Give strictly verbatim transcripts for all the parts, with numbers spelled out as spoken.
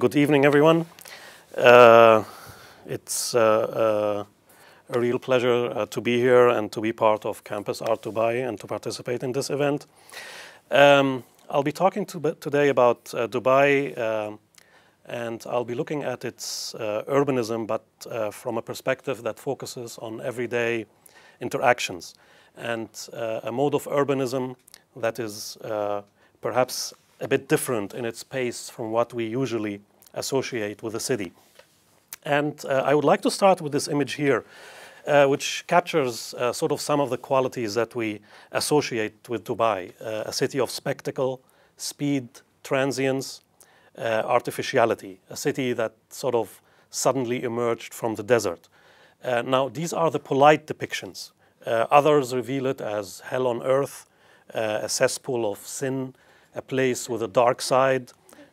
Good evening, everyone. Uh, it's uh, uh, a real pleasure uh, to be here and to be part of Campus Art Dubai and to participate in this event. Um, I'll be talking to, today about uh, Dubai, uh, and I'll be looking at its uh, urbanism, but uh, from a perspective that focuses on everyday interactions and uh, a mode of urbanism that is uh, perhaps a bit different in its pace from what we usually associate with a city. And uh, I would like to start with this image here, uh, which captures uh, sort of some of the qualities that we associate with Dubai, uh, a city of spectacle, speed, transience, uh, artificiality, a city that sort of suddenly emerged from the desert. Uh, now, these are the polite depictions. Uh, others reveal it as hell on earth, uh, a cesspool of sin, a place with a dark side,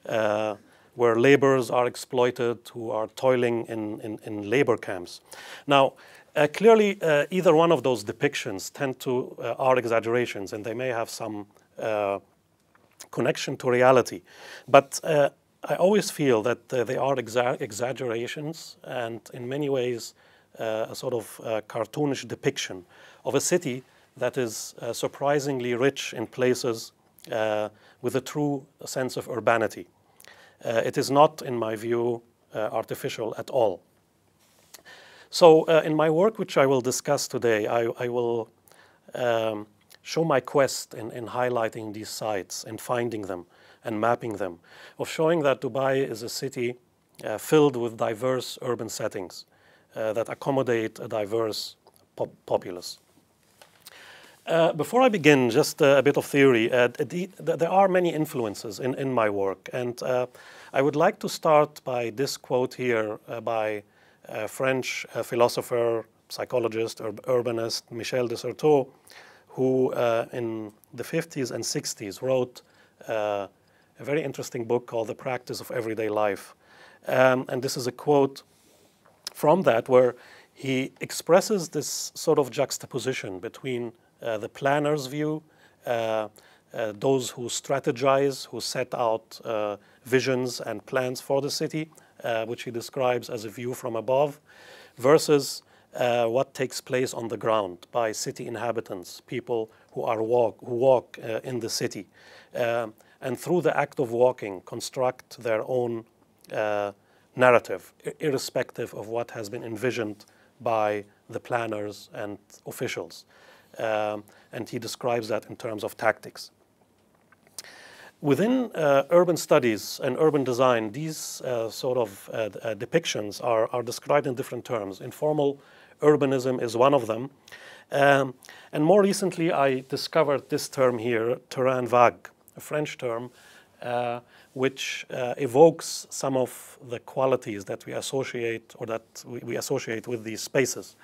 uh, where laborers are exploited, who are toiling in, in, in labor camps. Now, uh, clearly, uh, either one of those depictions tend to uh, are exaggerations, and they may have some uh, connection to reality. But uh, I always feel that uh, they are exa exaggerations, and in many ways, uh, a sort of uh, cartoonish depiction of a city that is uh, surprisingly rich in places Uh, with a true sense of urbanity. Uh, it is not, in my view, uh, artificial at all. So uh, in my work, which I will discuss today, I, I will um, show my quest in, in highlighting these sites and finding them and mapping them, of showing that Dubai is a city uh, filled with diverse urban settings uh, that accommodate a diverse pop populace. Uh, before I begin, just uh, a bit of theory. Uh, the, the, there are many influences in, in my work, and uh, I would like to start by this quote here uh, by uh, French uh, philosopher, psychologist, ur urbanist Michel de Certeau, who uh, in the fifties and sixties wrote uh, a very interesting book called The Practice of Everyday Life. Um, and this is a quote from that where he expresses this sort of juxtaposition between Uh, the planner's view, uh, uh, those who strategize, who set out uh, visions and plans for the city, uh, which he describes as a view from above, versus uh, what takes place on the ground by city inhabitants, people who are walk, who walk uh, in the city, uh, and through the act of walking construct their own uh, narrative, irrespective of what has been envisioned by the planners and officials. Um, and he describes that in terms of tactics. Within uh, urban studies and urban design, these uh, sort of uh, uh, depictions are, are described in different terms. Informal urbanism is one of them. Um, and more recently, I discovered this term here, terrain vague, a French term, uh, which uh, evokes some of the qualities that we associate or that we, we associate with these spaces.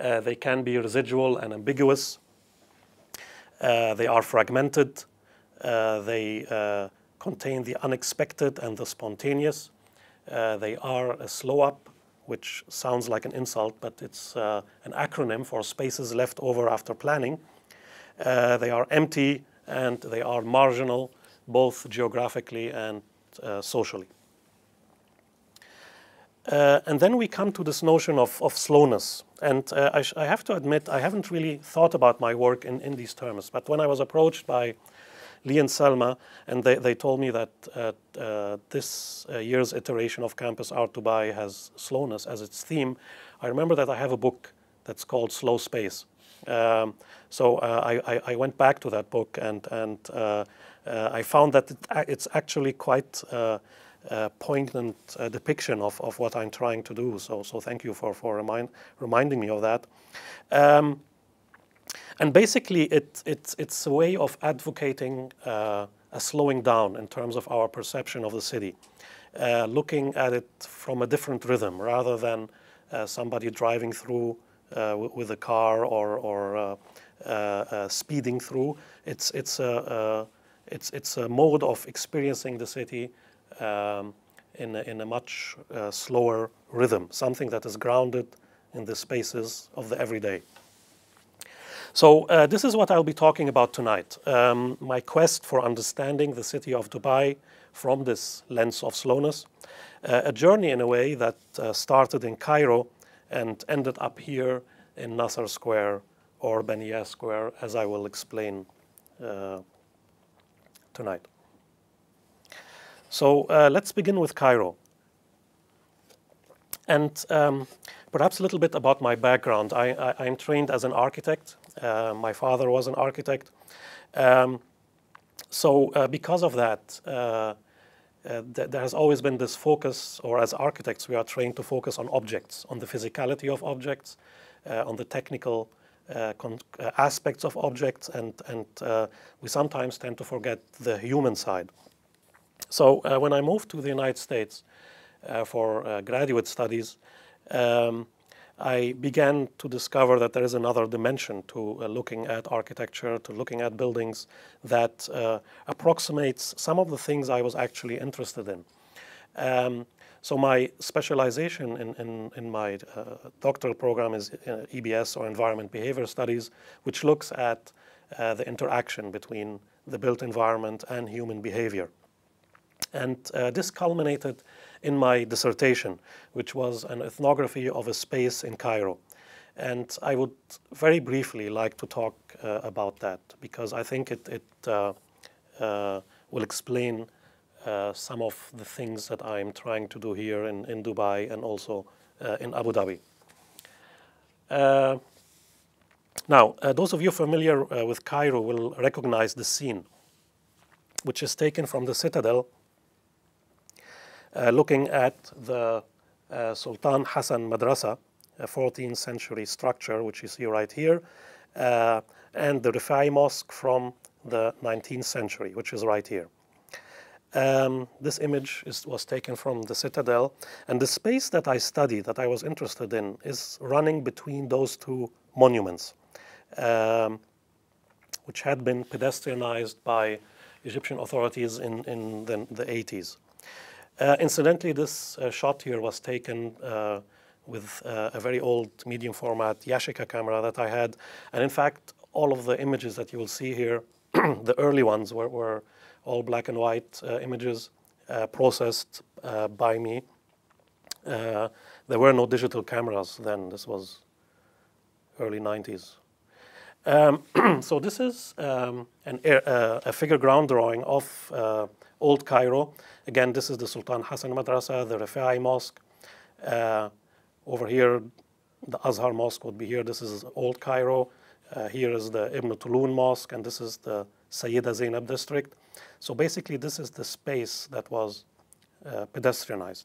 Uh, they can be residual and ambiguous. Uh, they are fragmented. Uh, they uh, contain the unexpected and the spontaneous. Uh, they are a slow-up, which sounds like an insult, but it's uh, an acronym for spaces left over after planning. Uh, they are empty and they are marginal, both geographically and uh, socially. Uh, and then we come to this notion of, of slowness. And uh, I, sh I have to admit, I haven't really thought about my work in, in these terms. But when I was approached by Lee and Selma, and they, they told me that uh, uh, this uh, year's iteration of Campus Art Dubai has slowness as its theme, I remember that I have a book that's called Slow Space. Um, so uh, I, I went back to that book, and, and uh, uh, I found that it, it's actually quite Uh, Uh, poignant uh, depiction of, of what I'm trying to do. So, so thank you for, for remind, reminding me of that. Um, and basically, it, it, it's a way of advocating uh, a slowing down in terms of our perception of the city, uh, looking at it from a different rhythm rather than uh, somebody driving through uh, with a car or, or uh, uh, uh, speeding through. It's, it's, a, uh, it's, it's a mode of experiencing the city Um, in, a, in a much uh, slower rhythm, something that is grounded in the spaces of the everyday. So uh, this is what I'll be talking about tonight, um, my quest for understanding the city of Dubai from this lens of slowness, uh, a journey in a way that uh, started in Cairo and ended up here in Nasser Square or Baniyas Square, as I will explain uh, tonight. So uh, let's begin with Cairo. And um, perhaps a little bit about my background. I, I, I'm trained as an architect. Uh, my father was an architect. Um, so uh, because of that, uh, uh, th there has always been this focus, or as architects, we are trained to focus on objects, on the physicality of objects, uh, on the technical uh, con uh, aspects of objects, and, and uh, we sometimes tend to forget the human side. So uh, when I moved to the United States, Uh, for uh, graduate studies, um, I began to discover that there is another dimension to uh, looking at architecture, to looking at buildings that uh, approximates some of the things I was actually interested in. Um, so my specialization in, in, in my uh, doctoral program is uh, E B S, or Environment Behavior Studies, which looks at uh, the interaction between the built environment and human behavior. And uh, this culminated in my dissertation, which was an ethnography of a space in Cairo. And I would very briefly like to talk uh, about that, because I think it, it uh, uh, will explain uh, some of the things that I'm trying to do here in, in Dubai and also uh, in Abu Dhabi. Uh, now, uh, those of you familiar uh, with Cairo will recognize the scene, which is taken from the Citadel, uh, looking at the uh, Sultan Hassan Madrasa, a fourteenth century structure, which you see right here, uh, and the Rifai Mosque from the nineteenth century, which is right here. Um, this image is, was taken from the Citadel, and the space that I studied, that I was interested in, is running between those two monuments, um, which had been pedestrianized by Egyptian authorities in, in the, the eighties. Uh, incidentally, this uh, shot here was taken uh, with uh, a very old medium format Yashica camera that I had. And in fact, all of the images that you will see here, the early ones were, were all black and white uh, images uh, processed uh, by me. Uh, there were no digital cameras then. This was early nineties. Um, so this is um, an, uh, a figure ground drawing of uh, Old Cairo. Again, this is the Sultan Hassan Madrasa, the Rifai Mosque. Uh, over here, the Azhar Mosque would be here. This is Old Cairo. Uh, here is the Ibn Tulun Mosque, and this is the Sayyidah Zeinab district. So basically, this is the space that was uh, pedestrianized.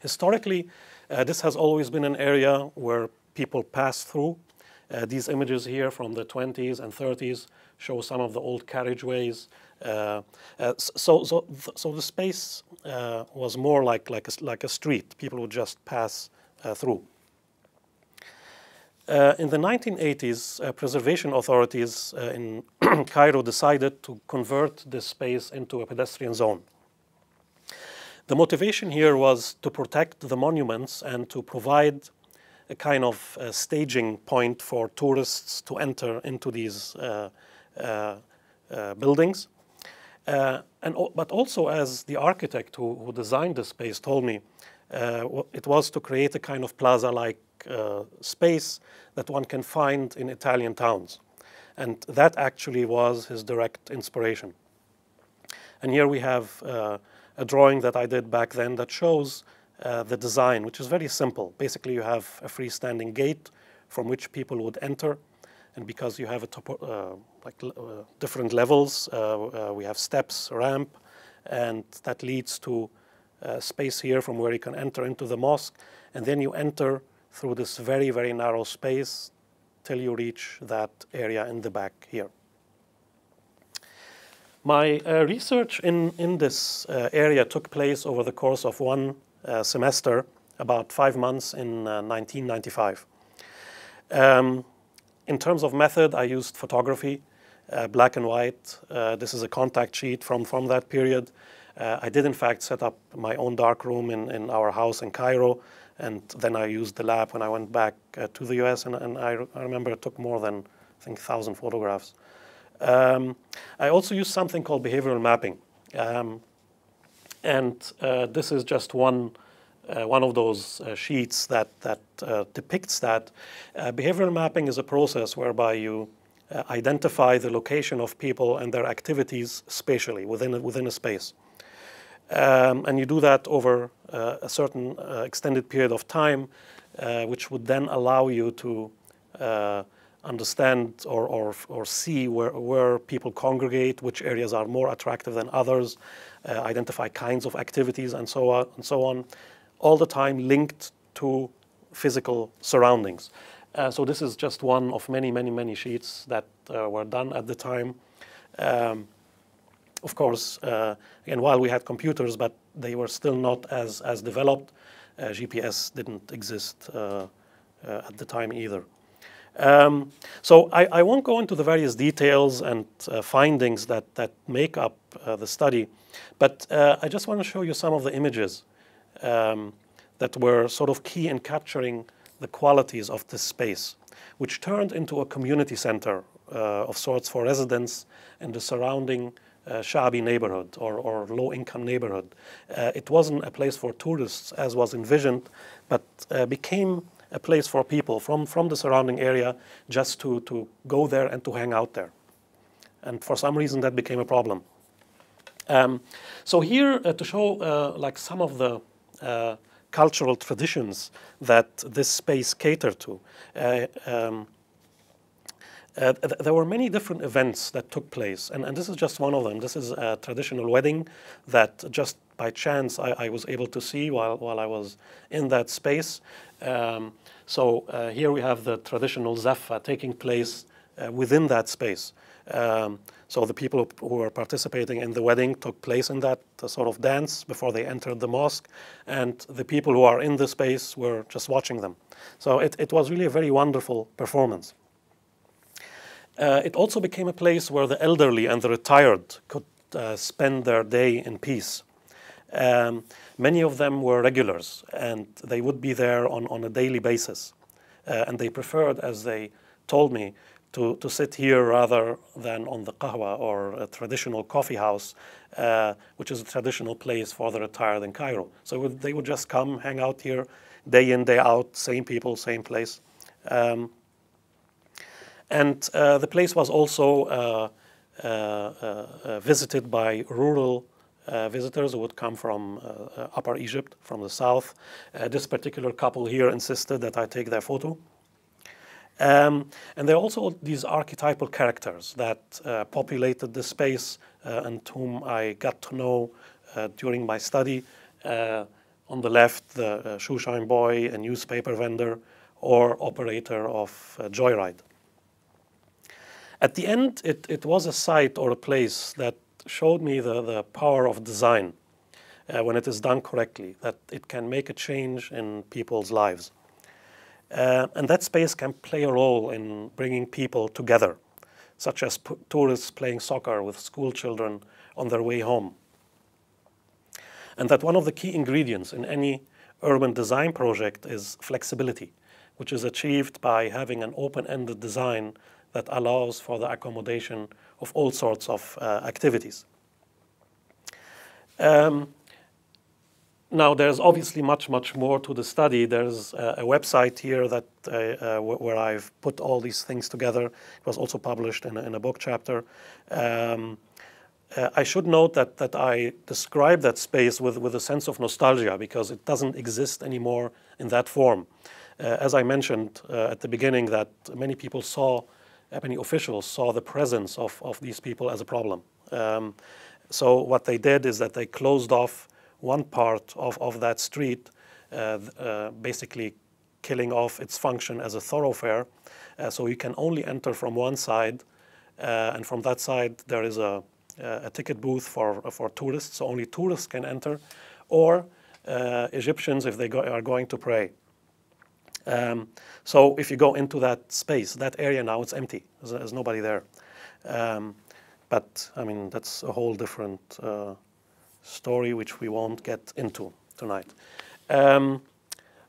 Historically, uh, this has always been an area where people pass through. Uh, these images here from the twenties and thirties show some of the old carriageways. Uh, uh, so, so, so the space uh, was more like, like, a, like a street. People would just pass uh, through. Uh, in the nineteen eighties, uh, preservation authorities uh, in Cairo decided to convert this space into a pedestrian zone. The motivation here was to protect the monuments and to provide a kind of uh, staging point for tourists to enter into these uh, uh, uh, buildings. Uh, and, but also, as the architect who, who designed the space told me, uh, it was to create a kind of plaza-like uh, space that one can find in Italian towns. And that actually was his direct inspiration. And here we have uh, a drawing that I did back then that shows Uh, the design, which is very simple. Basically, you have a freestanding gate from which people would enter, and because you have a topo uh, like uh, different levels, uh, uh, we have steps, ramp, and that leads to uh, space here from where you can enter into the mosque, and then you enter through this very, very narrow space till you reach that area in the back here. My uh, research in, in this uh, area took place over the course of one Uh, semester, about five months in uh, nineteen ninety-five. Um, in terms of method, I used photography, uh, black and white. Uh, this is a contact sheet from, from that period. Uh, I did, in fact, set up my own dark room in, in our house in Cairo, and then I used the lab when I went back uh, to the U S, and, and I, re I remember it took more than, I think, one thousand photographs. Um, I also used something called behavioral mapping. Um, And uh, this is just one uh, one of those uh, sheets that that uh, depicts that. Uh, behavioral mapping is a process whereby you uh, identify the location of people and their activities spatially within a, within a space. Um, and you do that over uh, a certain uh, extended period of time, uh, which would then allow you to uh, understand or, or, or see where, where people congregate, which areas are more attractive than others, uh, identify kinds of activities, and so on, and so on, all the time linked to physical surroundings. Uh, so this is just one of many, many, many sheets that uh, were done at the time. Um, Of course, uh, and while we had computers, but they were still not as, as developed. Uh, G P S didn't exist uh, uh, at the time either. Um, so I, I won't go into the various details and uh, findings that, that make up uh, the study, but uh, I just want to show you some of the images um, that were sort of key in capturing the qualities of this space, which turned into a community center uh, of sorts for residents and the surrounding Uh, Sha'abi neighborhood or, or low-income neighborhood. Uh, it wasn't a place for tourists as was envisioned, but uh, became a place for people from, from the surrounding area just to, to go there and to hang out there. And for some reason that became a problem. Um, so here uh, to show uh, like some of the uh, cultural traditions that this space catered to. Uh, um, Uh, th there were many different events that took place, and, and this is just one of them. This is a traditional wedding that just by chance I, I was able to see while, while I was in that space. Um, so uh, here we have the traditional Zaffa taking place uh, within that space. Um, so the people who were participating in the wedding took place in that uh, sort of dance before they entered the mosque, and the people who are in the space were just watching them. So it, it was really a very wonderful performance. Uh, it also became a place where the elderly and the retired could uh, spend their day in peace. Um, many of them were regulars, and they would be there on, on a daily basis. Uh, and they preferred, as they told me, to, to sit here rather than on the qahwa or a traditional coffee house, uh, which is a traditional place for the retired in Cairo. So would, they would just come, hang out here, day in, day out, same people, same place. Um, And uh, the place was also uh, uh, uh, visited by rural uh, visitors who would come from uh, Upper Egypt, from the south. Uh, this particular couple here insisted that I take their photo. Um, and there are also these archetypal characters that uh, populated the space uh, and whom I got to know uh, during my study. Uh, on the left, the uh, shoeshine boy, a newspaper vendor, or operator of uh, joyride. At the end, it, it was a site or a place that showed me the, the power of design uh, when it is done correctly, that it can make a change in people's lives. Uh, and that space can play a role in bringing people together, such as p tourists playing soccer with school children on their way home. And that one of the key ingredients in any urban design project is flexibility, which is achieved by having an open-ended design that allows for the accommodation of all sorts of uh, activities. Um, now, there's obviously much, much more to the study. There's uh, a website here that, uh, uh, where I've put all these things together. It was also published in a, in a book chapter. Um, uh, I should note that, that I describe that space with, with a sense of nostalgia because it doesn't exist anymore in that form. Uh, as I mentioned uh, at the beginning, that many people saw Many officials saw the presence of, of these people as a problem. Um, so what they did is that they closed off one part of, of that street, uh, uh, basically killing off its function as a thoroughfare. Uh, so you can only enter from one side, uh, and from that side there is a, a ticket booth for, for tourists, so only tourists can enter, or uh, Egyptians if they go, are going to pray. Um, so if you go into that space, that area now, it's empty. There's, there's nobody there. Um, but, I mean, that's a whole different uh, story which we won't get into tonight. Um,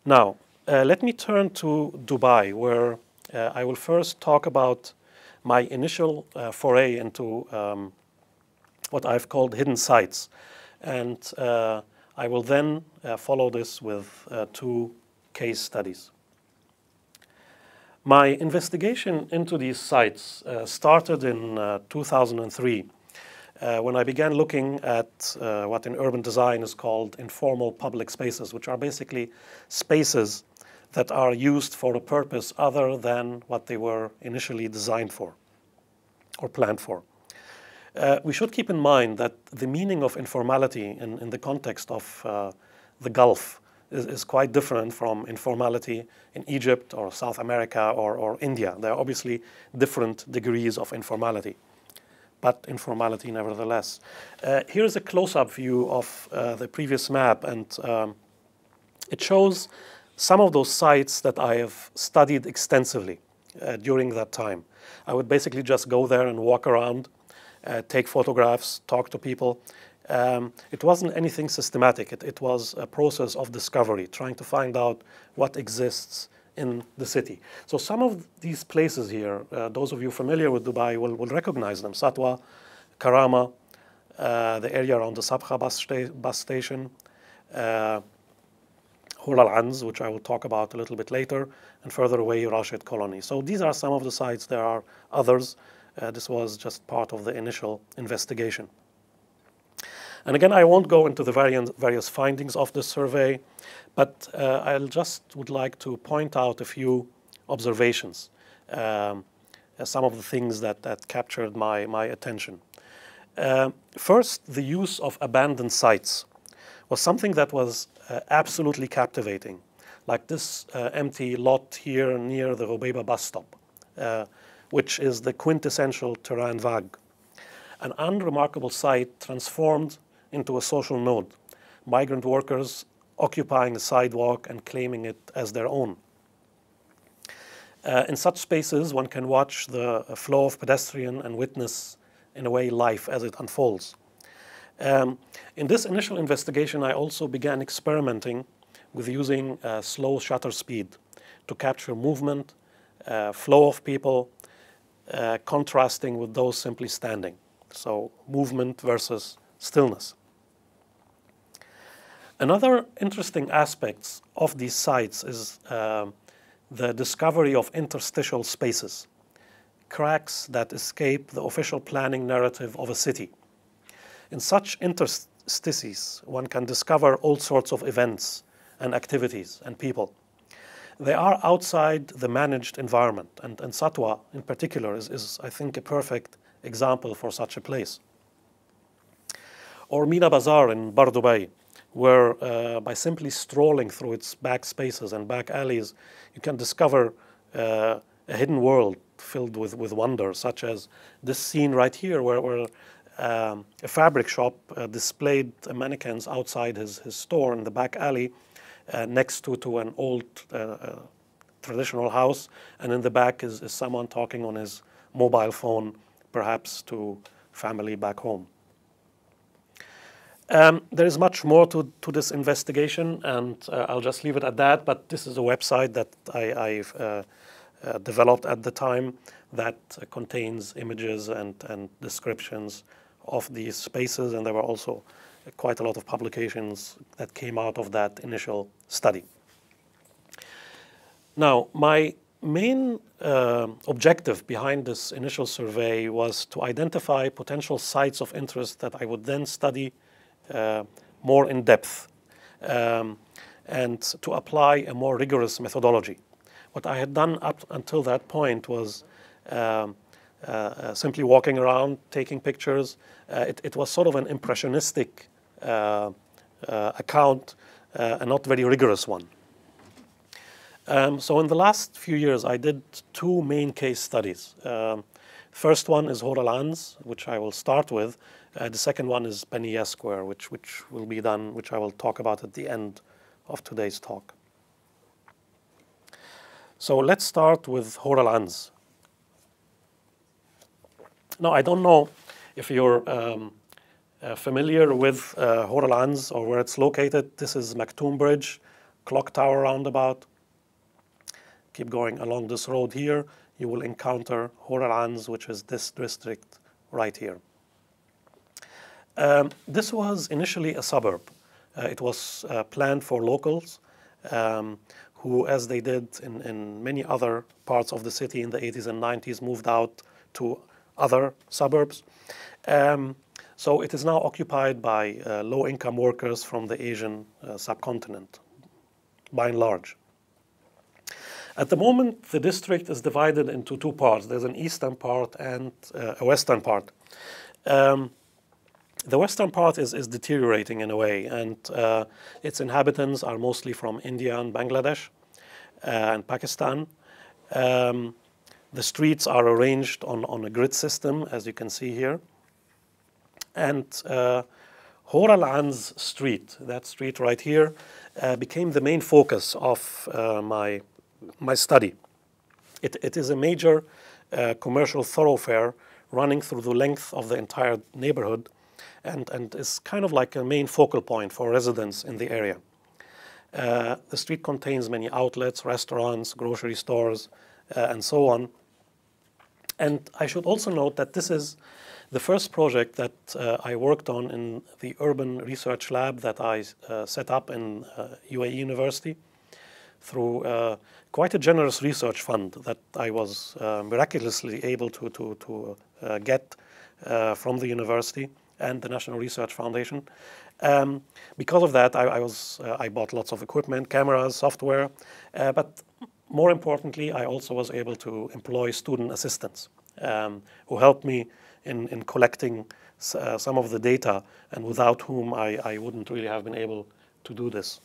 now, uh, let me turn to Dubai, where uh, I will first talk about my initial uh, foray into um, what I've called hidden sites. And uh, I will then uh, follow this with uh, two case studies. My investigation into these sites uh, started in uh, two thousand three uh, when I began looking at uh, what in urban design is called informal public spaces, which are basically spaces that are used for a purpose other than what they were initially designed for or planned for. Uh, we should keep in mind that the meaning of informality in, in the context of uh, the Gulf is, is quite different from informality in Egypt or South America or, or India. There are obviously different degrees of informality, but informality nevertheless. Uh, here is a close-up view of uh, the previous map, and um, it shows some of those sites that I have studied extensively uh, during that time. I would basically just go there and walk around, uh, take photographs, talk to people. Um, it wasn't anything systematic. It, it was a process of discovery, trying to find out what exists in the city. So some of these places here, uh, those of you familiar with Dubai will, will recognize them. Satwa, Karama, uh, the area around the Sabha bus, sta bus station, uh, Hor Al Anz, which I will talk about a little bit later, and further away, Rashid Colony. So these are some of the sites. There are others. Uh, this was just part of the initial investigation. And again, I won't go into the various findings of this survey, but uh, I'll just would like to point out a few observations, um, some of the things that, that captured my, my attention. Uh, first, the use of abandoned sites was something that was uh, absolutely captivating, like this uh, empty lot here near the Rubeiba bus stop, uh, which is the quintessential terrain vague, an unremarkable site transformed into a social node, migrant workers occupying the sidewalk and claiming it as their own. Uh, in such spaces, one can watch the flow of pedestrian and witness, in a way, life as it unfolds. Um, in this initial investigation, I also began experimenting with using uh, slow shutter speed to capture movement, uh, flow of people, uh, contrasting with those simply standing. So movement versus stillness. Another interesting aspect of these sites is uh, the discovery of interstitial spaces, cracks that escape the official planning narrative of a city. In such interstices, one can discover all sorts of events and activities and people. They are outside the managed environment, and, and Satwa in particular is, is, I think, a perfect example for such a place. Or Mina Bazaar in Bar Dubai, where uh, by simply strolling through its back spaces and back alleys, you can discover uh, a hidden world filled with, with wonder, such as this scene right here where, where Um, a fabric shop uh, displayed uh, mannequins outside his, his store in the back alley uh, next to, to an old uh, uh, traditional house, and in the back is, is someone talking on his mobile phone, perhaps to family back home. Um, there is much more to, to this investigation, and uh, I'll just leave it at that, but this is a website that I, I've uh, Uh, developed at the time that uh, contains images and, and descriptions of these spaces, and there were also uh, quite a lot of publications that came out of that initial study. Now, my main uh, objective behind this initial survey was to identify potential sites of interest that I would then study uh, more in depth um, and to apply a more rigorous methodology. What I had done up until that point was um, uh, uh, simply walking around, taking pictures. Uh, it, it was sort of an impressionistic uh, uh, account, uh, a not very rigorous one. Um, so in the last few years, I did two main case studies. Um, first one is Hor Al Anz, which I will start with. Uh, the second one is Baniyas Square, which, which will be done, which I will talk about at the end of today's talk. So let's start with Hor Al Anz. Now, I don't know if you're um, uh, familiar with uh, Hor Al Anz or where it's located. This is Maktoum Bridge, Clock Tower roundabout. Keep going along this road here. You will encounter Hor Al Anz, which is this district right here. Um, this was initially a suburb. Uh, it was uh, planned for locals um, who, as they did in, in many other parts of the city in the eighties and nineties, moved out to other suburbs. Um, so it is now occupied by uh, low-income workers from the Asian uh, subcontinent, by and large. At the moment, the district is divided into two parts. There's an eastern part and uh, a western part. Um, The western part is, is deteriorating in a way, and uh, its inhabitants are mostly from India and Bangladesh uh, and Pakistan. Um, the streets are arranged on, on a grid system, as you can see here. And uh, Hor Al Anz Street, that street right here, uh, became the main focus of uh, my, my study. It, it is a major uh, commercial thoroughfare running through the length of the entire neighborhood, and, and is kind of like a main focal point for residents in the area. Uh, the street contains many outlets, restaurants, grocery stores, uh, and so on. And I should also note that this is the first project that uh, I worked on in the urban research lab that I uh, set up in uh, U A E University through uh, quite a generous research fund that I was uh, miraculously able to, to, to uh, get uh, from the university and the National Research Foundation. Um, because of that, I, I, was, uh, I bought lots of equipment, cameras, software, uh, but more importantly, I also was able to employ student assistants um, who helped me in, in collecting s uh, some of the data, and without whom I, I wouldn't really have been able to do this.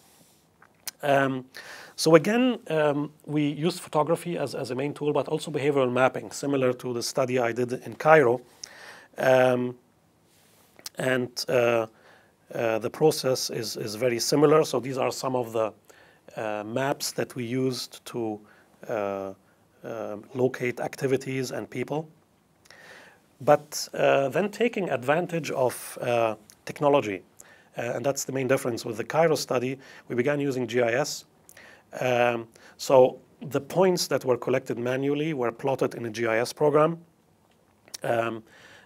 Um, so again, um, we used photography as, as a main tool, but also behavioral mapping, similar to the study I did in Cairo. Um, And uh, uh, the process is, is very similar. So these are some of the uh, maps that we used to uh, uh, locate activities and people. But uh, then taking advantage of uh, technology, uh, and that's the main difference with the Cairo study, we began using G I S. Um, so the points that were collected manually were plotted in a G I S program. Um,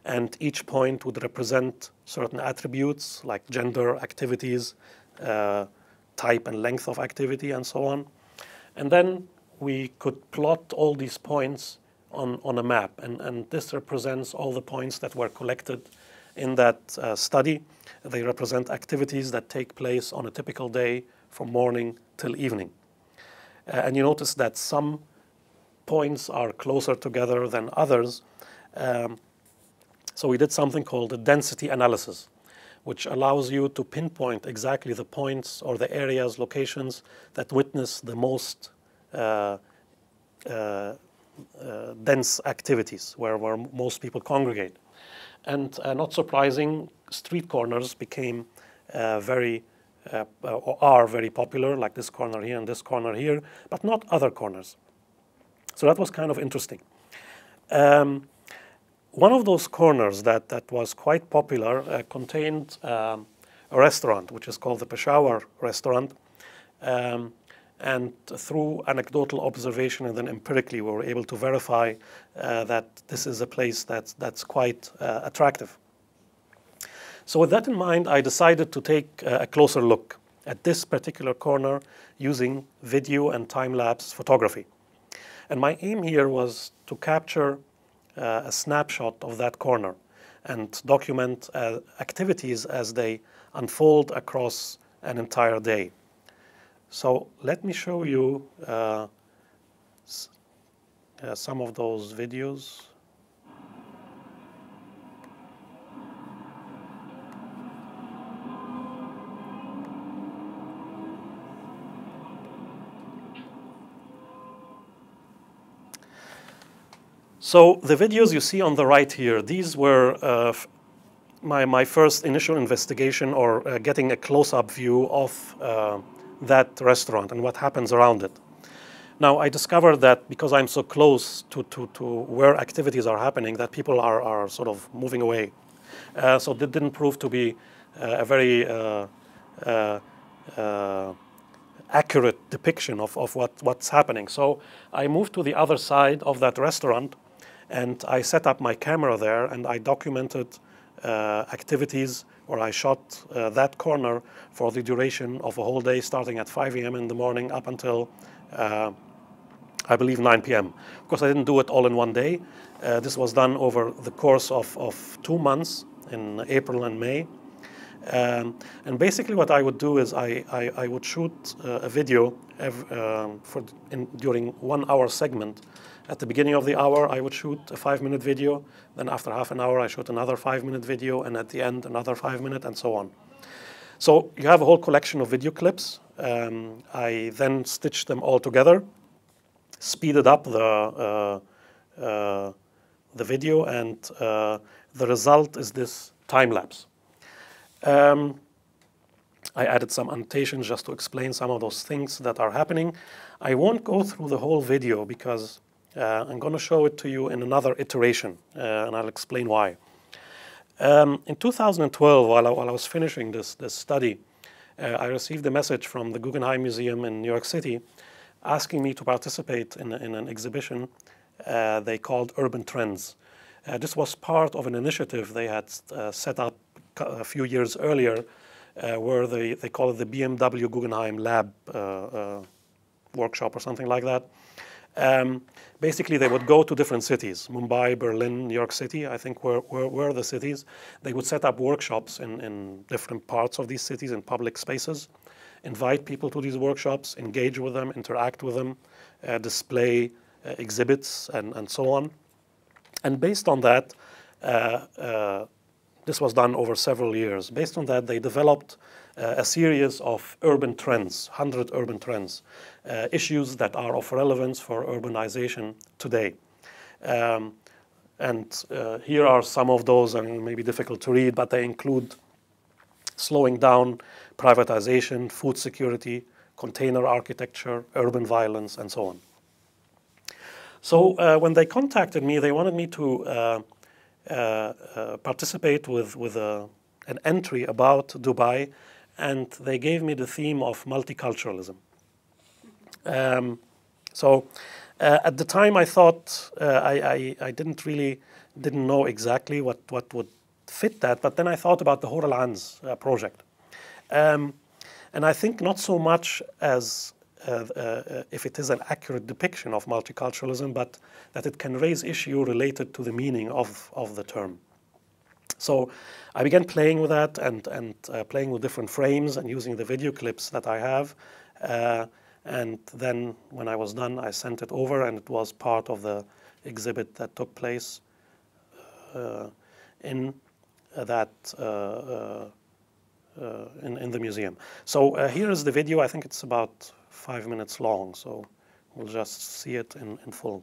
And each point would represent certain attributes like gender, activities, uh, type and length of activity, and so on. And then we could plot all these points on, on a map. And, and this represents all the points that were collected in that uh, study. They represent activities that take place on a typical day from morning till evening. Uh, and you notice that some points are closer together than others. Um, So we did something called a density analysis, which allows you to pinpoint exactly the points or the areas, locations that witness the most uh, uh, uh, dense activities, where, where most people congregate. And uh, not surprising, street corners became uh, very, uh, or are very popular, like this corner here and this corner here, but not other corners. So that was kind of interesting. Um, One of those corners that, that was quite popular uh, contained um, a restaurant, which is called the Peshawar restaurant. Um, and through anecdotal observation and then empirically, we were able to verify uh, that this is a place that's, that's quite uh, attractive. So with that in mind, I decided to take uh, a closer look at this particular corner using video and time-lapse photography. And my aim here was to capture Uh, a snapshot of that corner and document uh, activities as they unfold across an entire day. So let me show you uh, s uh, some of those videos. So the videos you see on the right here, these were uh, my, my first initial investigation or uh, getting a close-up view of uh, that restaurant and what happens around it. Now, I discovered that because I'm so close to, to, to where activities are happening, that people are, are sort of moving away. Uh, so that didn't prove to be uh, a very uh, uh, uh, accurate depiction of, of what, what's happening. So I moved to the other side of that restaurant, and I set up my camera there, and I documented uh, activities, or I shot uh, that corner for the duration of a whole day, starting at five A M in the morning up until uh, I believe nine P M Of course, I didn't do it all in one day. Uh, this was done over the course of, of two months in April and May. Um, and basically what I would do is I, I, I would shoot uh, a video every, uh, for in, during one hour segment. At the beginning of the hour, I would shoot a five minute video. Then after half an hour, I shoot another five minute video. And at the end, another five minute and so on. So you have a whole collection of video clips. Um, I then stitched them all together, speeded up the, uh, uh, the video, and uh, the result is this time lapse. Um, I added some annotations just to explain some of those things that are happening. I won't go through the whole video because uh, I'm going to show it to you in another iteration, uh, and I'll explain why. Um, in two thousand twelve, while I, while I was finishing this, this study, uh, I received a message from the Guggenheim Museum in New York City asking me to participate in, in an exhibition uh, they called Urban Trends. Uh, this was part of an initiative they had uh, set up a few years earlier, uh, where they, they call it the B M W Guggenheim Lab uh, uh, workshop or something like that. Um, basically, they would go to different cities, Mumbai, Berlin, New York City, I think were, were, were the cities. They would set up workshops in, in different parts of these cities, in public spaces, invite people to these workshops, engage with them, interact with them, uh, display uh, exhibits, and, and so on. And based on that, uh, uh, this was done over several years. Based on that, they developed uh, a series of urban trends, one hundred urban trends, uh, issues that are of relevance for urbanization today. Um, and uh, here are some of those, and it may be difficult to read, but they include slowing down, privatization, food security, container architecture, urban violence, and so on. So uh, when they contacted me, they wanted me to uh, Uh, uh, participate with, with a, an entry about Dubai, and they gave me the theme of multiculturalism. Um, so uh, at the time I thought, uh, I, I, I didn't really, didn't know exactly what, what would fit that, but then I thought about the Hor Al Anz uh, project. Um, and I think not so much as uh, uh, if it is an accurate depiction of multiculturalism, but that it can raise issue related to the meaning of, of the term. So I began playing with that and, and uh, playing with different frames and using the video clips that I have. Uh, and then when I was done, I sent it over, and it was part of the exhibit that took place uh, in that uh, uh, uh, in, in the museum. So uh, here is the video. I think it's about five minutes long, so we'll just see it in, in full.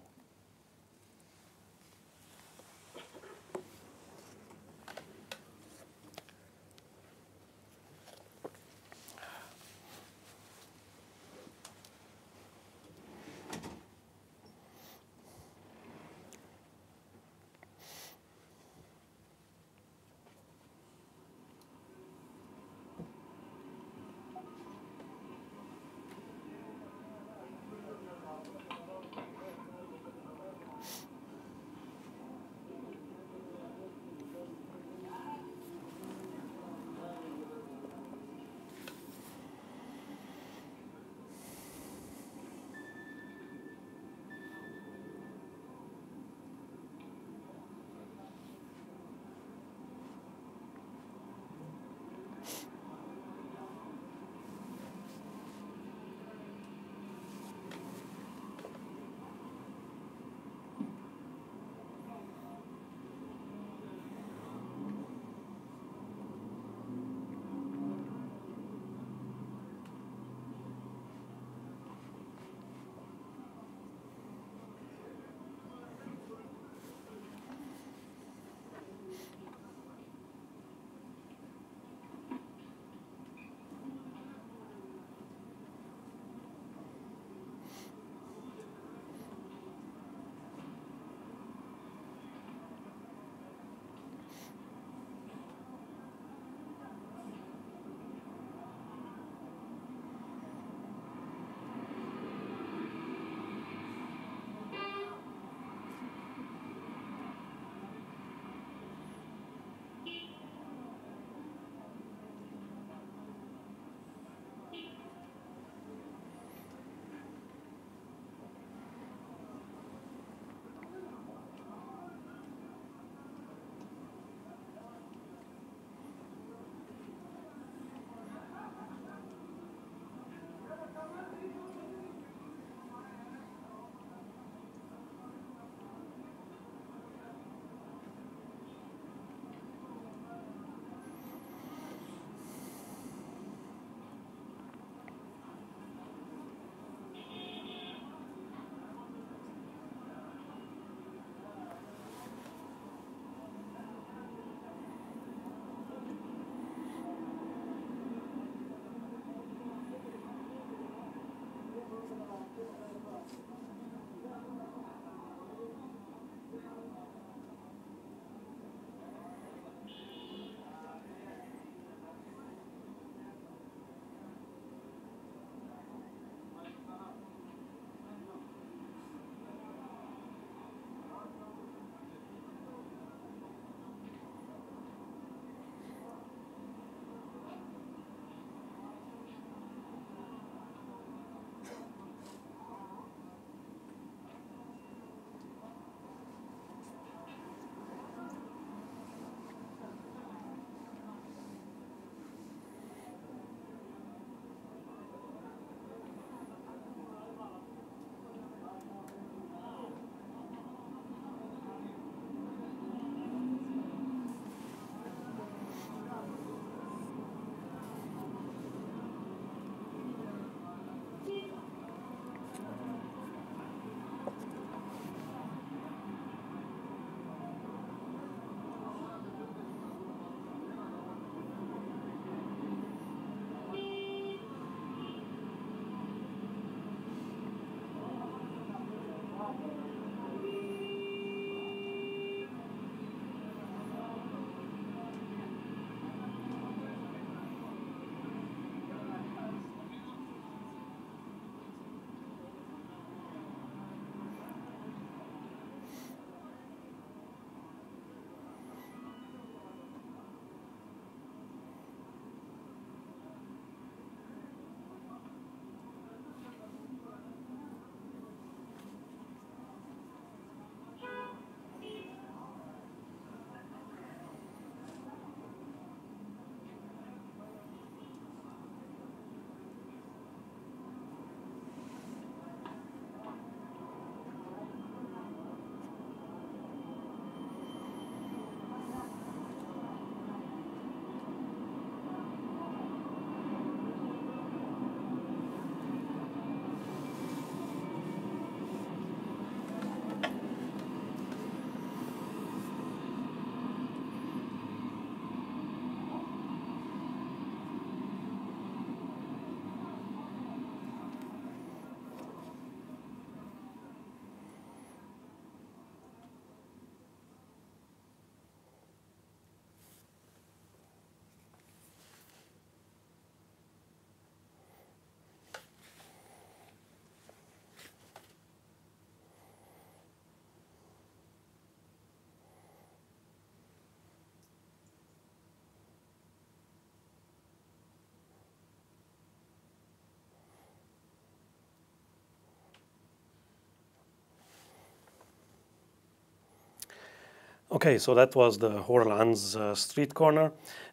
Okay, so that was the Hor Al Anz uh, street corner.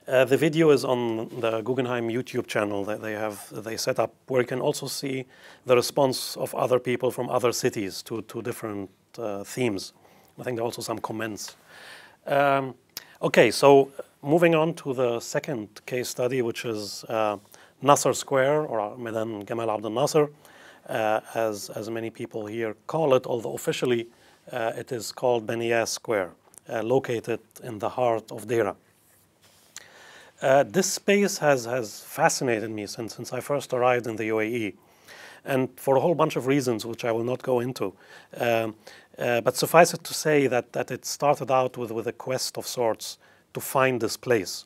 Uh, the video is on the Guggenheim YouTube channel that they have they set up, where you can also see the response of other people from other cities to, to different uh, themes. I think there are also some comments. Um, okay, so moving on to the second case study, which is uh, Nasser Square, or Maidan Gamal Abdel Nasser, uh, as, as many people here call it, although officially uh, it is called Baniyas Square. Uh, located in the heart of Deira. Uh, this space has, has fascinated me since, since I first arrived in the U A E, and for a whole bunch of reasons which I will not go into. Uh, uh, but suffice it to say that, that it started out with, with a quest of sorts to find this place.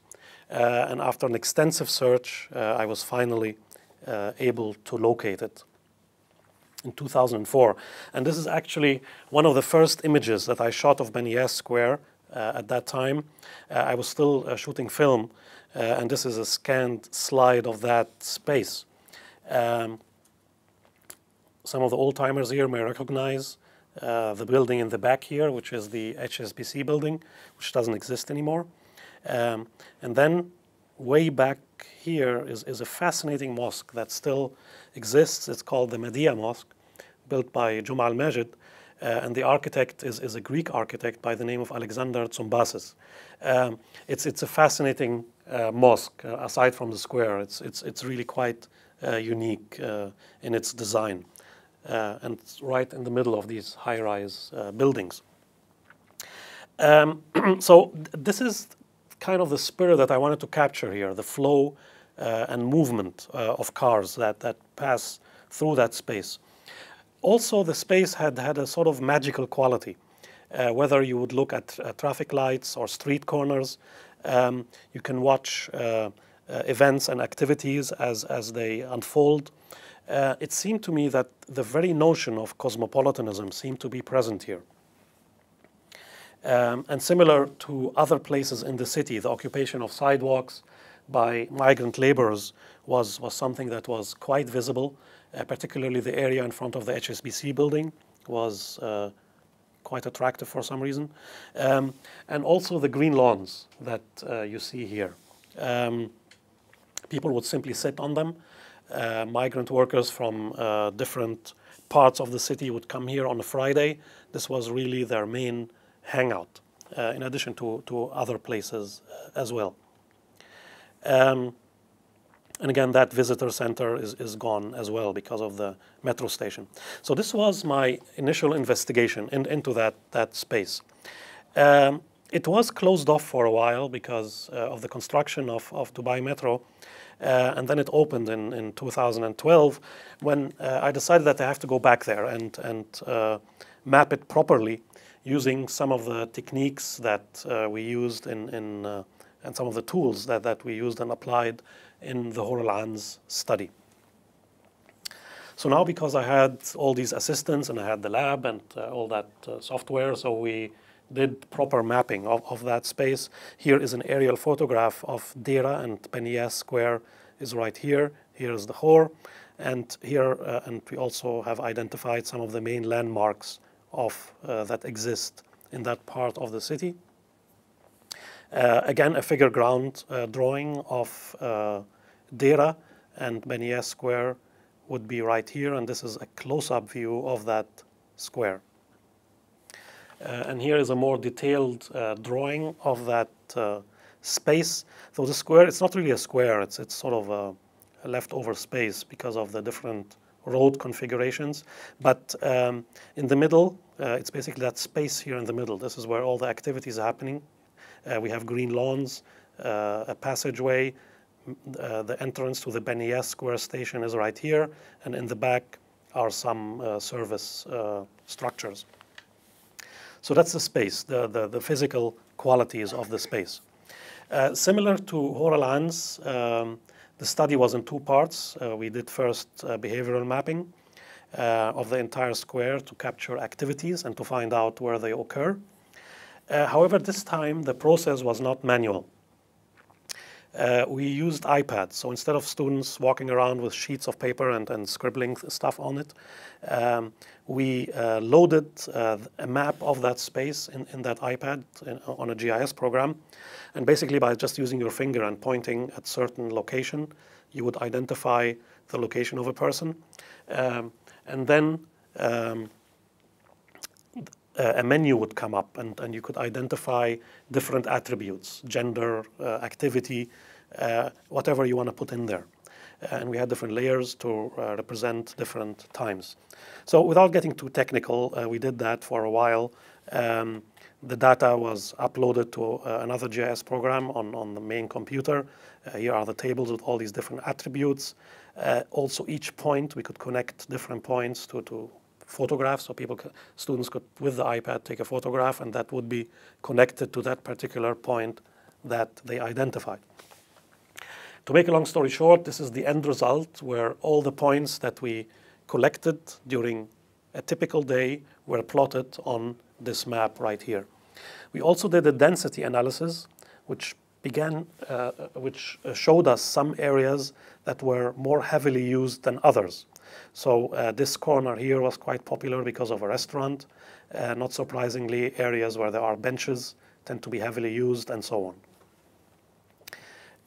Uh, and after an extensive search, uh, I was finally uh, able to locate it. In two thousand four, and this is actually one of the first images that I shot of Baniyas Square uh, at that time. Uh, I was still uh, shooting film, uh, and this is a scanned slide of that space. Um, some of the old-timers here may recognize uh, the building in the back here, which is the H S B C building, which doesn't exist anymore. Um, and then way back here is, is a fascinating mosque that still exists. It's called the Mahdiya Mosque, built by Juma al-Majid, uh, and the architect is, is a Greek architect by the name of Alexander Tsumbasis. Um, it's, it's a fascinating uh, mosque, uh, aside from the square. It's, it's, it's really quite uh, unique uh, in its design, uh, and it's right in the middle of these high-rise uh, buildings. Um, so th this is kind of the spirit that I wanted to capture here, the flow uh, and movement uh, of cars that, that pass through that space. Also, the space had had a sort of magical quality. Uh, whether you would look at uh, traffic lights or street corners, um, you can watch uh, uh, events and activities as, as they unfold. Uh, it seemed to me that the very notion of cosmopolitanism seemed to be present here. Um, and similar to other places in the city, the occupation of sidewalks by migrant laborers was, was something that was quite visible, uh, particularly the area in front of the H S B C building was uh, quite attractive for some reason. Um, and also the green lawns that uh, you see here. Um, people would simply sit on them. Uh, migrant workers from uh, different parts of the city would come here on a Friday. This was really their main hangout, uh, in addition to, to other places uh, as well. Um, and again, that visitor center is, is gone as well because of the metro station. So this was my initial investigation in, into that, that space. Um, it was closed off for a while because uh, of the construction of, of Dubai Metro, uh, and then it opened in, in two thousand twelve when uh, I decided that I have to go back there and, and uh, map it properly, using some of the techniques that uh, we used in, in uh, and some of the tools that, that we used and applied in the Hor Al Anz study. So now, because I had all these assistants and I had the lab and uh, all that uh, software, so we did proper mapping of, of that space. Here is an aerial photograph of Deira, and Baniyas Square is right here. Here is the Hor, and here, uh, and we also have identified some of the main landmarks of uh, that exist in that part of the city. Uh, again, a figure ground uh, drawing of uh, Deira, and Baniyas Square would be right here, and this is a close-up view of that square. Uh, and here is a more detailed uh, drawing of that uh, space. So the square, it's not really a square, it's, it's sort of a, a leftover space because of the different road configurations, but um, in the middle, uh, it's basically that space here in the middle. This is where all the activities are happening. Uh, we have green lawns, uh, a passageway, uh, the entrance to the Baniyas Square station is right here, and in the back are some uh, service uh, structures. So that's the space, the, the, the physical qualities of the space. Uh, similar to Hor Al Anz, um, the study was in two parts. Uh, we did first uh, behavioral mapping uh, of the entire square to capture activities and to find out where they occur. Uh, however, this time the process was not manual. Uh, we used iPads, so instead of students walking around with sheets of paper and, and scribbling stuff on it, um, we uh, loaded uh, a map of that space in, in that iPad in, on a G I S program. And basically by just using your finger and pointing at certain location, you would identify the location of a person. Um, and then um, Uh, a menu would come up, and, and you could identify different attributes, gender, uh, activity, uh, whatever you want to put in there. Uh, and we had different layers to uh, represent different times. So without getting too technical, uh, we did that for a while. Um, the data was uploaded to uh, another G I S program on, on the main computer. Uh, here are the tables with all these different attributes. Uh, also each point, we could connect different points to, to photographs, so people, students could, with the iPad, take a photograph, and that would be connected to that particular point that they identified. To make a long story short, this is the end result, where all the points that we collected during a typical day were plotted on this map right here. We also did a density analysis, which began, uh, which showed us some areas that were more heavily used than others. So uh, this corner here was quite popular because of a restaurant. Uh, not surprisingly, areas where there are benches tend to be heavily used, and so on.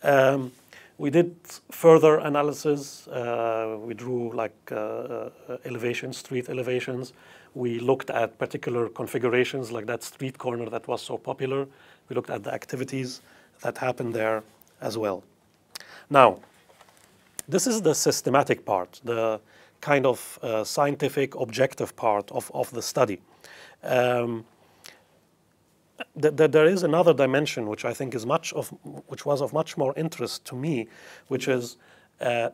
Um, we did further analysis. Uh, we drew like uh, elevation, street elevations. We looked at particular configurations, like that street corner that was so popular. We looked at the activities that happened there as well. Now, this is the systematic part, the kind of uh, scientific, objective part of, of the study. Um, th th there is another dimension which I think is much of, which was of much more interest to me, which is uh,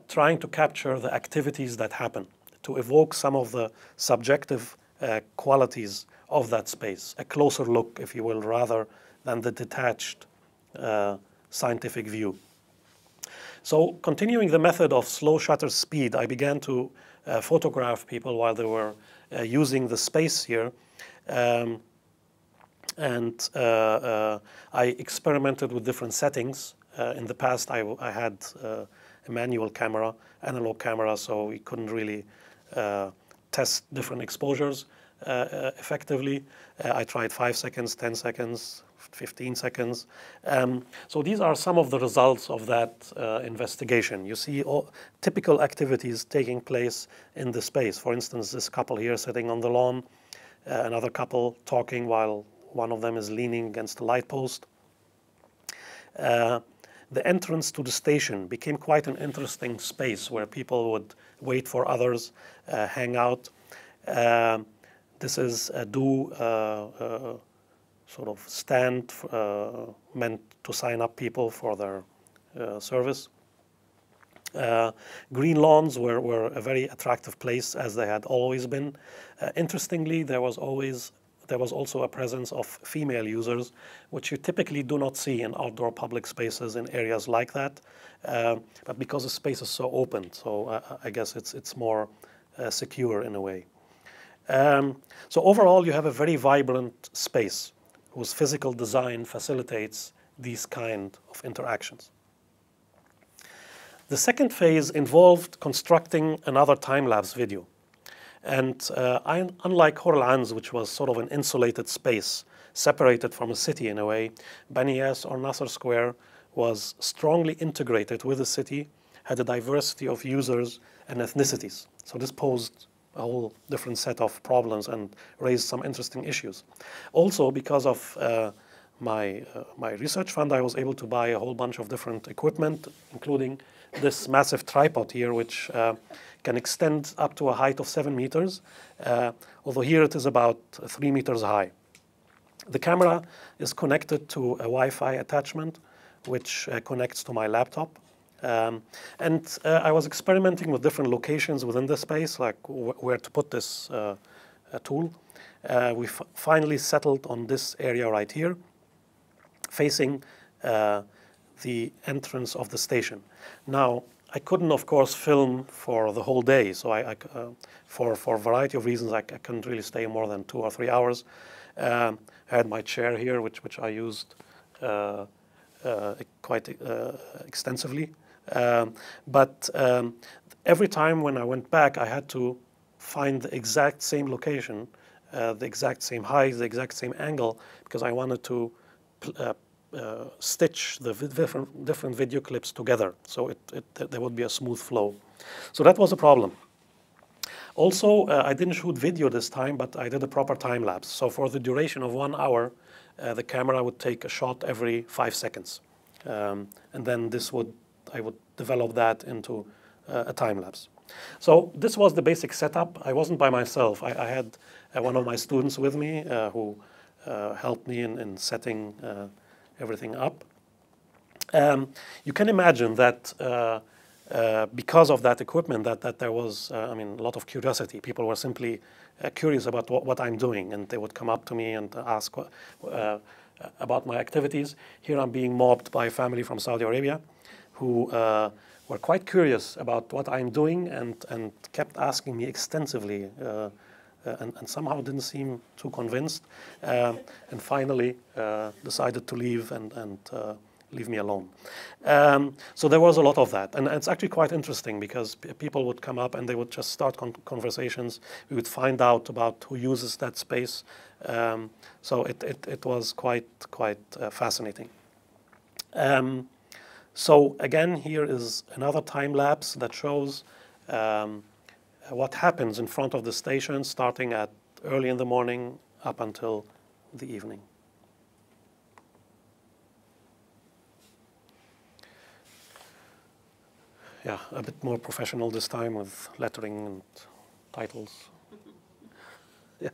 trying to capture the activities that happen, to evoke some of the subjective uh, qualities of that space, a closer look, if you will, rather than the detached uh, scientific view. So continuing the method of slow shutter speed, I began to uh, photograph people while they were uh, using the space here. Um, and uh, uh, I experimented with different settings. Uh, in the past, I, I had uh, a manual camera, analog camera, so we couldn't really uh, test different exposures uh, uh, effectively. Uh, I tried five seconds, ten seconds. fifteen seconds. Um, so these are some of the results of that uh, investigation. You see all typical activities taking place in the space. For instance, this couple here sitting on the lawn, uh, another couple talking while one of them is leaning against a light post. Uh, the entrance to the station became quite an interesting space where people would wait for others, uh, hang out. Uh, this is a do uh, uh, sort of stand uh, meant to sign up people for their uh, service. Uh, green lawns were, were a very attractive place, as they had always been. Uh, interestingly, there was always there was also a presence of female users, which you typically do not see in outdoor public spaces in areas like that. Uh, but because the space is so open, so uh, I guess it's it's more uh, secure in a way. Um, so overall, you have a very vibrant space, whose physical design facilitates these kind of interactions. The second phase involved constructing another time-lapse video. And uh, I, unlike Hor Al Anz, which was sort of an insulated space, separated from a city in a way, Baniyas or Nasser Square was strongly integrated with the city, had a diversity of users and ethnicities. So this posed a whole different set of problems and raised some interesting issues. Also, because of uh, my, uh, my research fund, I was able to buy a whole bunch of different equipment, including this massive tripod here, which uh, can extend up to a height of seven meters, uh, although here it is about three meters high. The camera is connected to a Wi-Fi attachment, which uh, connects to my laptop. Um, and uh, I was experimenting with different locations within the space, like wh where to put this uh, uh, tool. Uh, we f finally settled on this area right here, facing uh, the entrance of the station. Now, I couldn't, of course, film for the whole day, so I, I, uh, for, for a variety of reasons, I, I couldn't really stay more than two or three hours. Um, I had my chair here, which, which I used uh, uh, quite uh, extensively. Um, but um, every time when I went back, I had to find the exact same location, uh, the exact same height, the exact same angle, because I wanted to uh, uh, stitch the different, different video clips together, so it, it, there would be a smooth flow. So that was a problem. Also, uh, I didn't shoot video this time, but I did a proper time lapse. So for the duration of one hour, uh, the camera would take a shot every five seconds. Um, and then this would, I would develop that into uh, a time lapse. So this was the basic setup. I wasn't by myself. I, I had uh, one of my students with me uh, who uh, helped me in, in setting uh, everything up. Um, you can imagine that uh, Uh, because of that equipment, that, that there was, uh, I mean, a lot of curiosity. People were simply uh, curious about what, what I'm doing, and they would come up to me and ask uh, about my activities. Here I'm being mobbed by a family from Saudi Arabia who uh, were quite curious about what I'm doing and, and kept asking me extensively uh, and, and somehow didn't seem too convinced uh, and finally uh, decided to leave and, and uh, leave me alone. Um, so there was a lot of that. And it's actually quite interesting because people would come up and they would just start con conversations. We would find out about who uses that space. Um, so it, it, it was quite, quite uh, fascinating. Um, so again, here is another time lapse that shows um, what happens in front of the station, starting at early in the morning up until the evening. Yeah, a bit more professional this time with lettering and titles. Yes.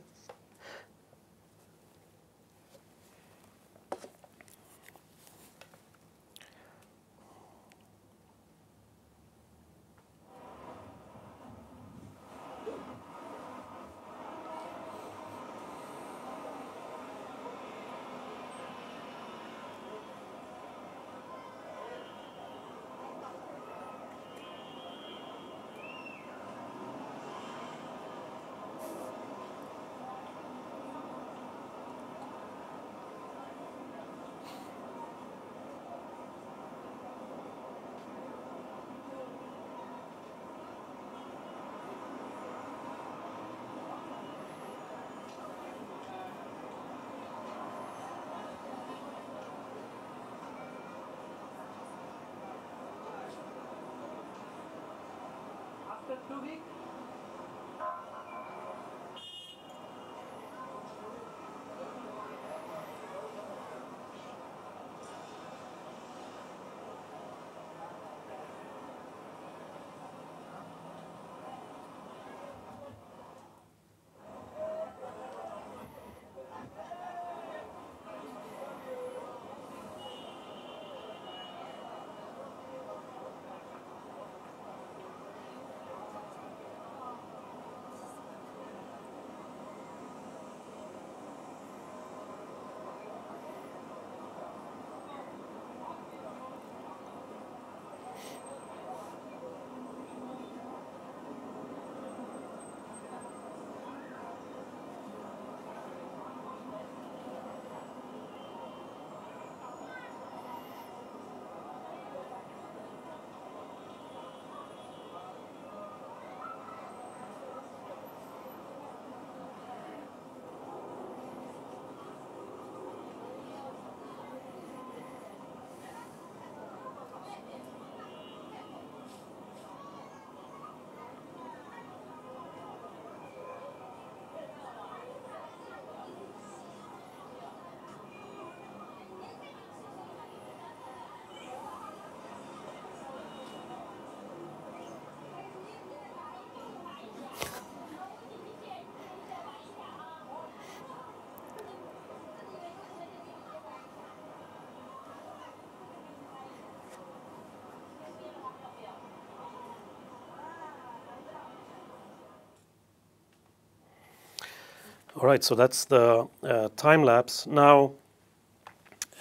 All right, so that's the uh, time lapse. Now,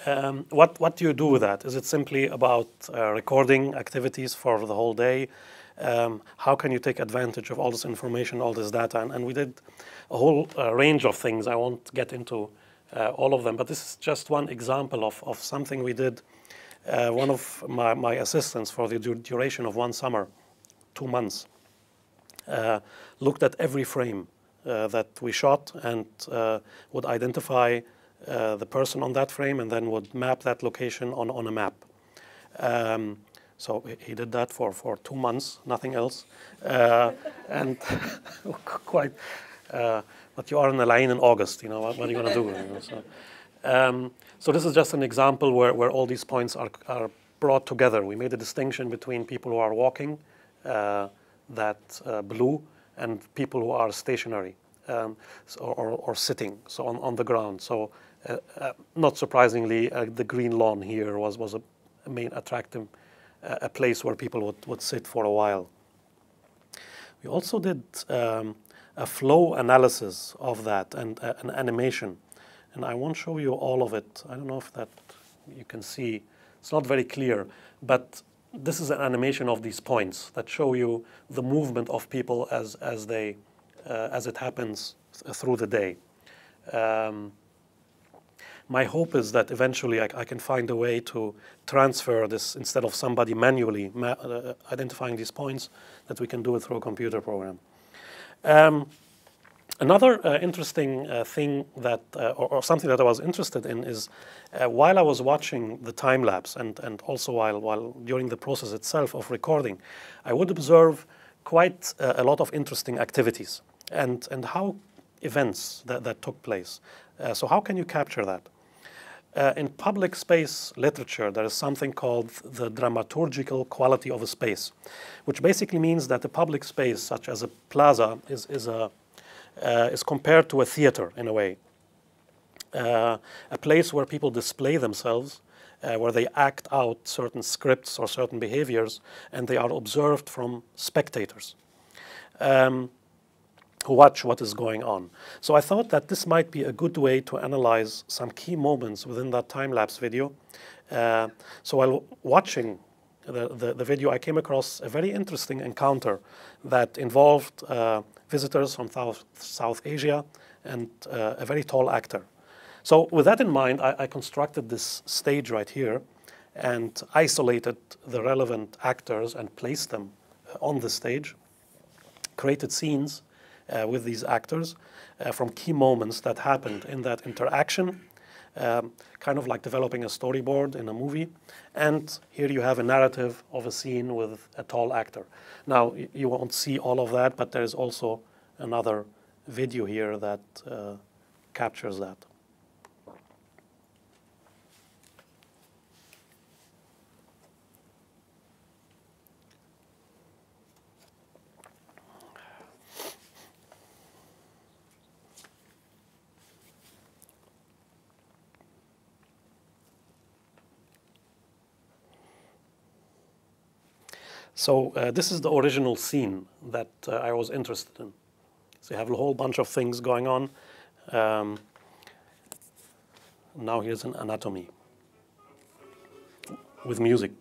um, what, what do you do with that? Is it simply about uh, recording activities for the whole day? Um, how can you take advantage of all this information, all this data? And, and we did a whole uh, range of things. I won't get into uh, all of them, but this is just one example of, of something we did uh, one of my, my assistants for the du duration of one summer, two months, uh, looked at every frame uh, that we shot and uh, would identify uh, the person on that frame and then would map that location on, on a map. Um, so he did that for, for two months, nothing else. Uh, and quite, uh, but you are in Al-Ain in August, you know, what, what are you gonna do? You know, so. Um, so this is just an example where, where all these points are, are brought together. We made a distinction between people who are walking, uh, that uh, blue, and people who are stationary um, so, or, or sitting, so on, on the ground. So uh, uh, not surprisingly, uh, the green lawn here was, was a, a main attractive, uh, a place where people would, would sit for a while. We also did um, a flow analysis of that and uh, an animation. And I won't show you all of it. I don't know if that you can see. It's not very clear, but this is an animation of these points that show you the movement of people as, as, they, uh, as it happens th through the day. Um, my hope is that eventually I, I can find a way to transfer this, instead of somebody manually ma uh, identifying these points, that we can do it through a computer program. Um, Another uh, interesting uh, thing that, uh, or, or something that I was interested in is, uh, while I was watching the time lapse and, and also while, while during the process itself of recording, I would observe quite uh, a lot of interesting activities and, and how events that, that took place. Uh, so how can you capture that? Uh, in public space literature, there is something called the dramaturgical quality of a space, which basically means that a public space, such as a plaza, is, is a Uh, is compared to a theater in a way, uh, a place where people display themselves, uh, where they act out certain scripts or certain behaviors, and they are observed from spectators um, who watch what is going on. So I thought that this might be a good way to analyze some key moments within that time-lapse video. Uh, so while watching the, the, the video, I came across a very interesting encounter that involved uh, visitors from South, South Asia, and uh, a very tall actor. So with that in mind, I, I constructed this stage right here and isolated the relevant actors and placed them on the stage, created scenes uh, with these actors uh, from key moments that happened in that interaction, um, kind of like developing a storyboard in a movie. And here you have a narrative of a scene with a tall actor. Now, you won't see all of that, but there is also another video here that uh, captures that. So uh, this is the original scene that uh, I was interested in. So you have a whole bunch of things going on. Um, now here's an anatomy with music.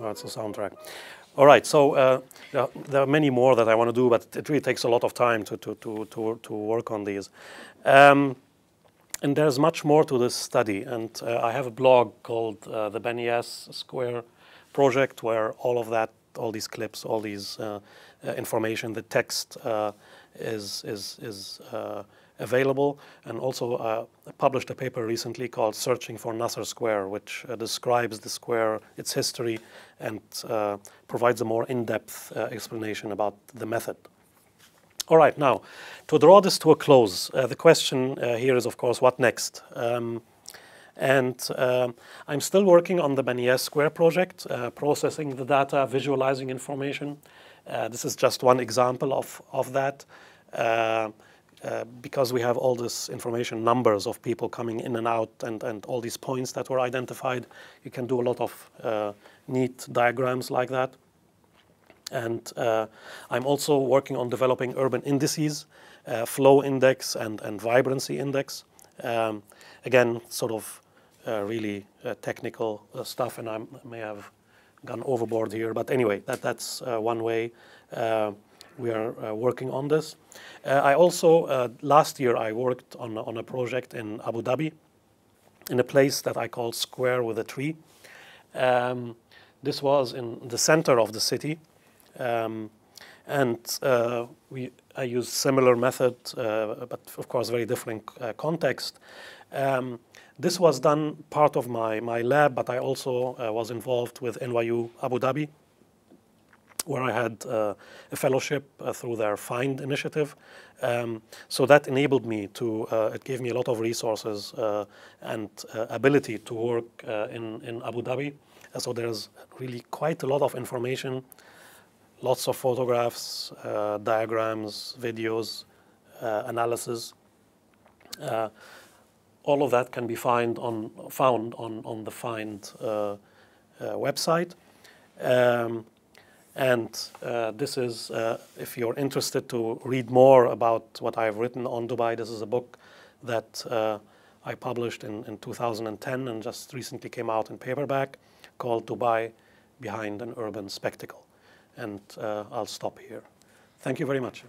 Oh, it's a soundtrack. All right, so uh, there, there are many more that I want to do, but it really takes a lot of time to, to, to, to, to work on these. Um, and there's much more to this study, and uh, I have a blog called uh, the Baniyas Square Project, where all of that, all these clips, all these uh, uh, information, the text uh, is, is, is uh, available, and also uh, published a paper recently called Searching for Nasser Square, which uh, describes the square, its history, and uh, provides a more in-depth uh, explanation about the method. All right, now, to draw this to a close, uh, the question uh, here is, of course, what next? Um, and uh, I'm still working on the Baniyas Square project, uh, processing the data, visualizing information. Uh, this is just one example of, of that. Uh, Uh, because we have all this information, numbers of people coming in and out, and, and all these points that were identified, you can do a lot of uh, neat diagrams like that. And uh, I'm also working on developing urban indices, uh, flow index and, and vibrancy index. Um, again, sort of uh, really uh, technical uh, stuff, and I may have gone overboard here, but anyway, that, that's uh, one way. Uh, We are uh, working on this. Uh, I also, uh, last year, I worked on, on a project in Abu Dhabi, in a place that I call Square with a Tree. Um, this was in the center of the city. Um, and uh, we, I used similar method, uh, but of course, very different uh, context. Um, this was done part of my, my lab, but I also uh, was involved with N Y U Abu Dhabi, where I had uh, a fellowship uh, through their FIND initiative. Um, so that enabled me to, uh, it gave me a lot of resources uh, and uh, ability to work uh, in, in Abu Dhabi. And so there's really quite a lot of information, lots of photographs, uh, diagrams, videos, uh, analysis. Uh, all of that can be find on, found on, on the FIND uh, uh, website. Um, And uh, this is, uh, if you're interested to read more about what I've written on Dubai, this is a book that uh, I published in, in two thousand ten and just recently came out in paperback, called Dubai Behind an Urban Spectacle. And uh, I'll stop here. Thank you very much.